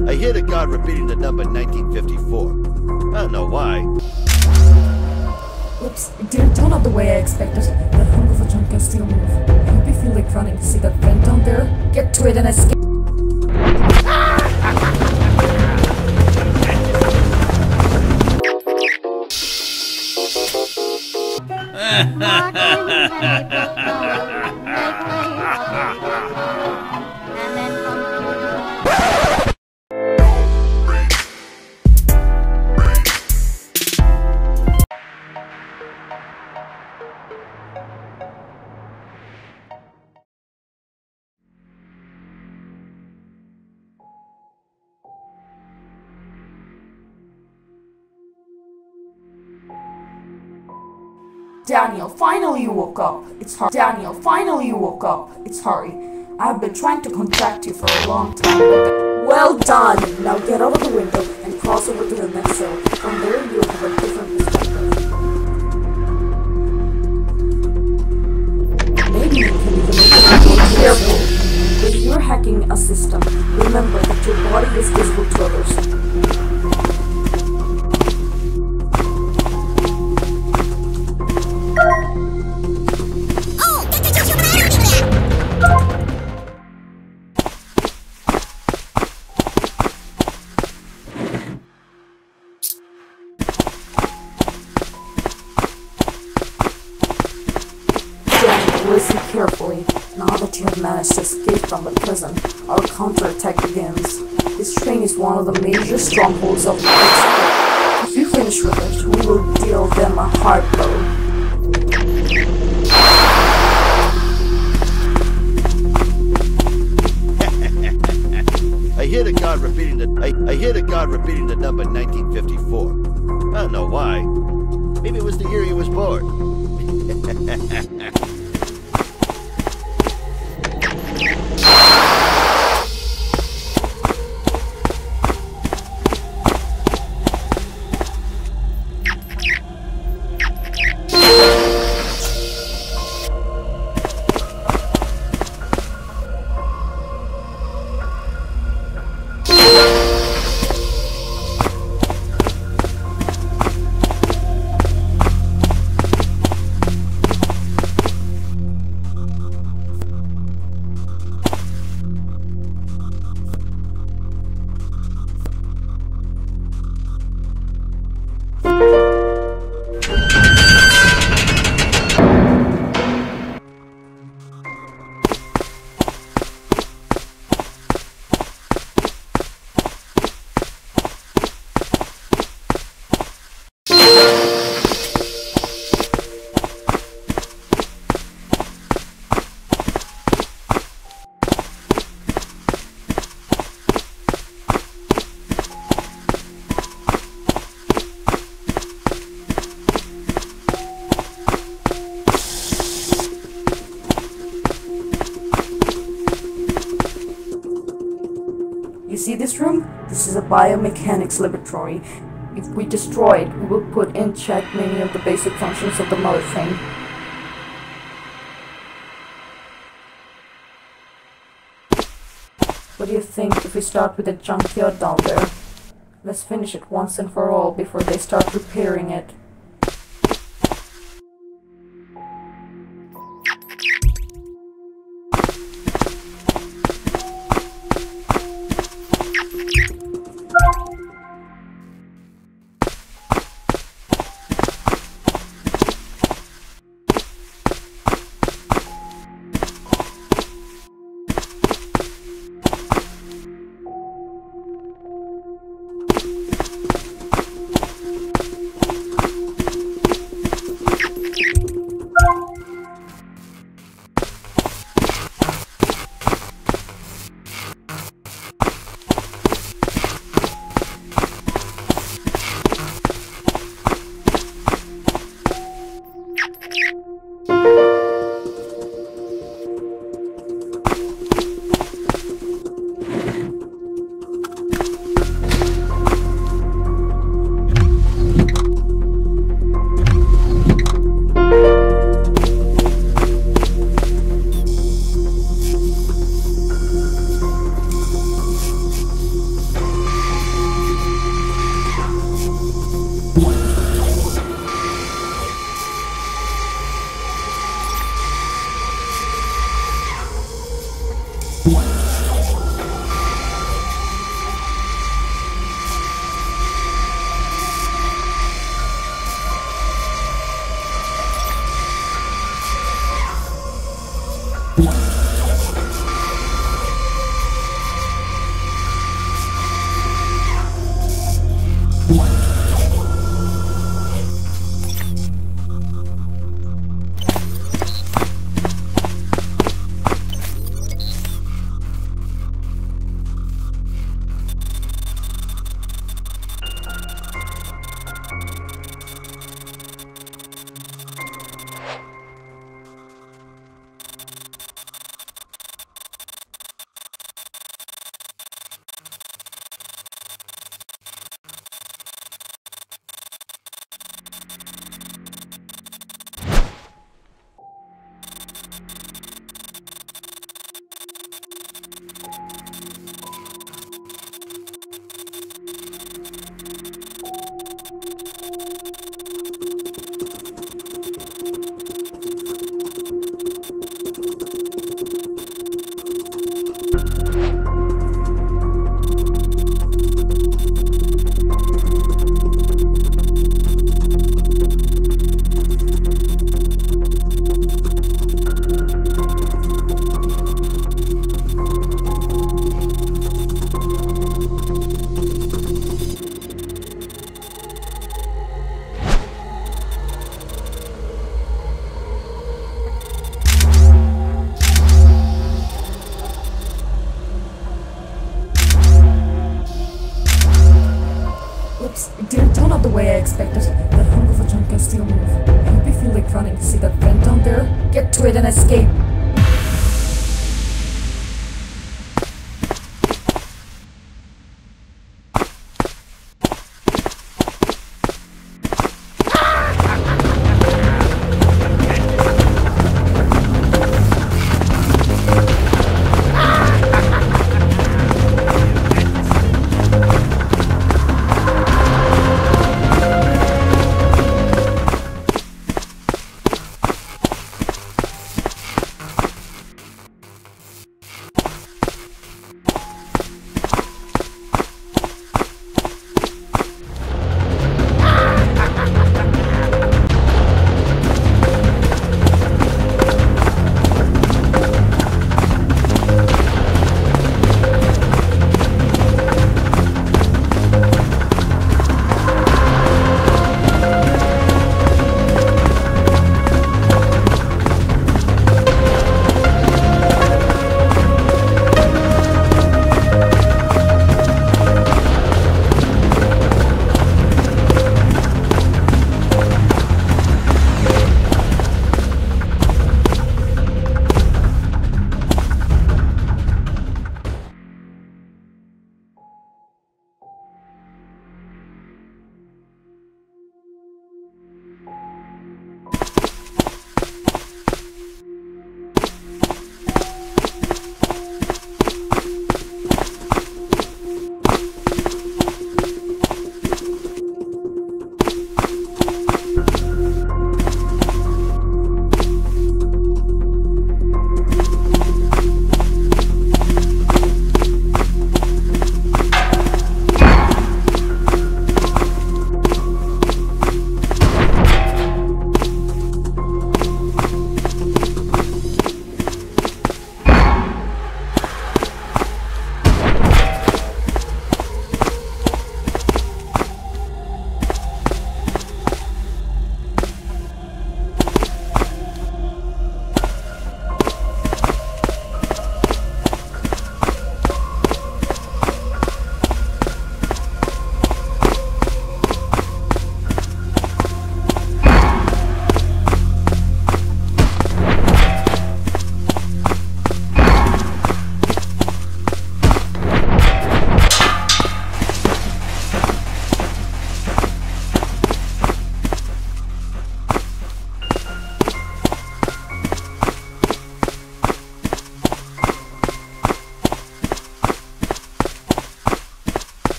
I hear the guard repeating the number 1954. I don't know why. Oops, it didn't turn out the way I expected. The hunk of a chunk can still move. I hope you feel like running. See that vent down there? Get to it and escape. Daniel, finally you woke up. It's Harry. Daniel, finally you woke up. It's Harry. I've been trying to contact you for a long time. Well done! Now get out of the window and cross over to the next cell. From there you'll have a different perspective. Maybe you can even be careful. If you're hacking a system, remember that your body is visible to others. Listen carefully. Now that you have managed to escape from the prison, our counterattack begins. This train is one of the major strongholds of the Expo. If you finish with it, we will deal them a hard blow. I hear the guard repeating the number 1954. I don't know why. Maybe it was the year he was born. See this room? This is a biomechanics laboratory. If we destroy it, we will put in check many of the basic functions of the mother train. What do you think if we start with the junkyard down there? Let's finish it once and for all before they start repairing it.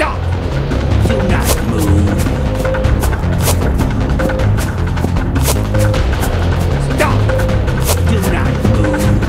Stop! Do not move. Stop! Do not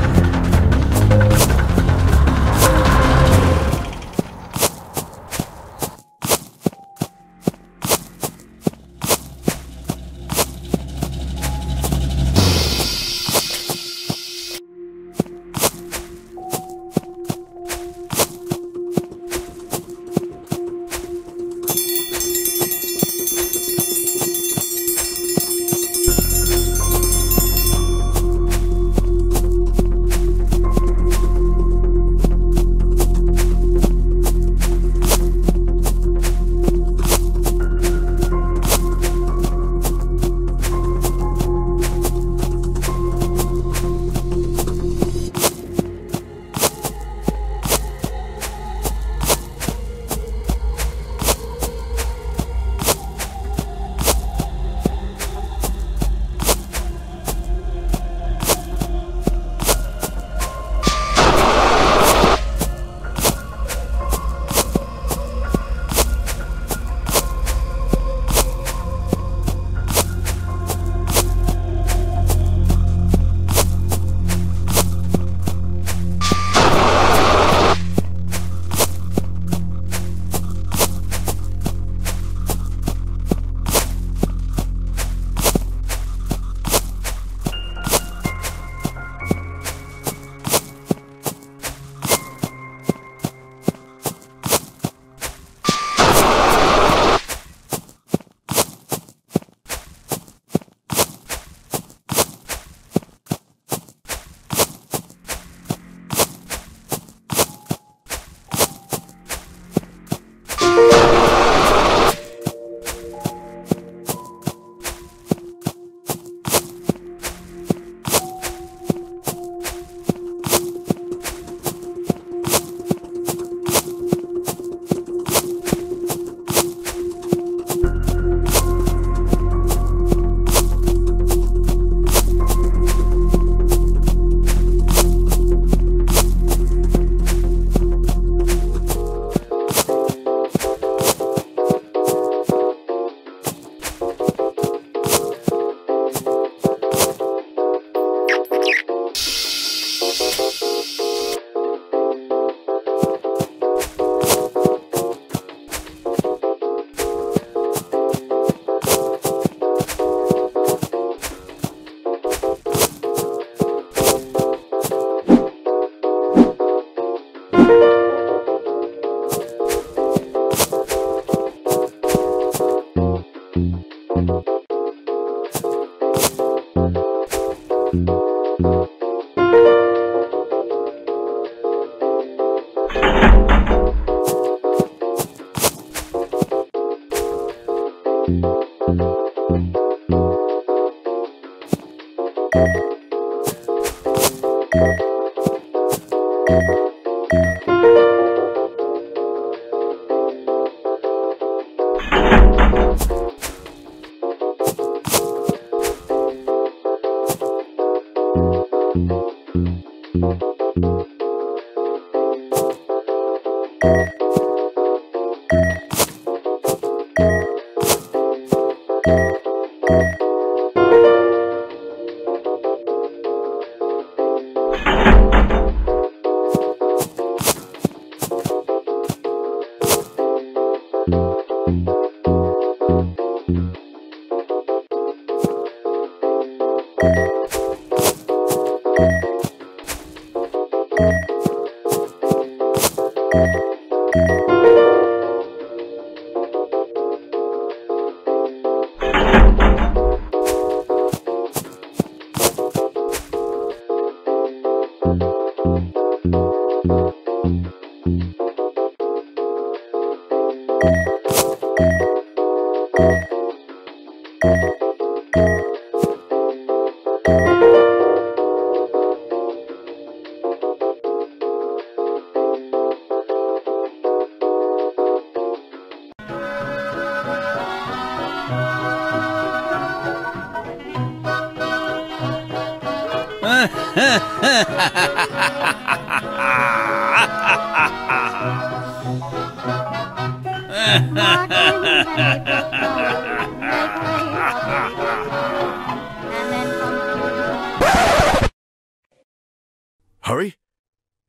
Hurry?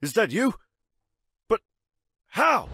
Is that you? But how?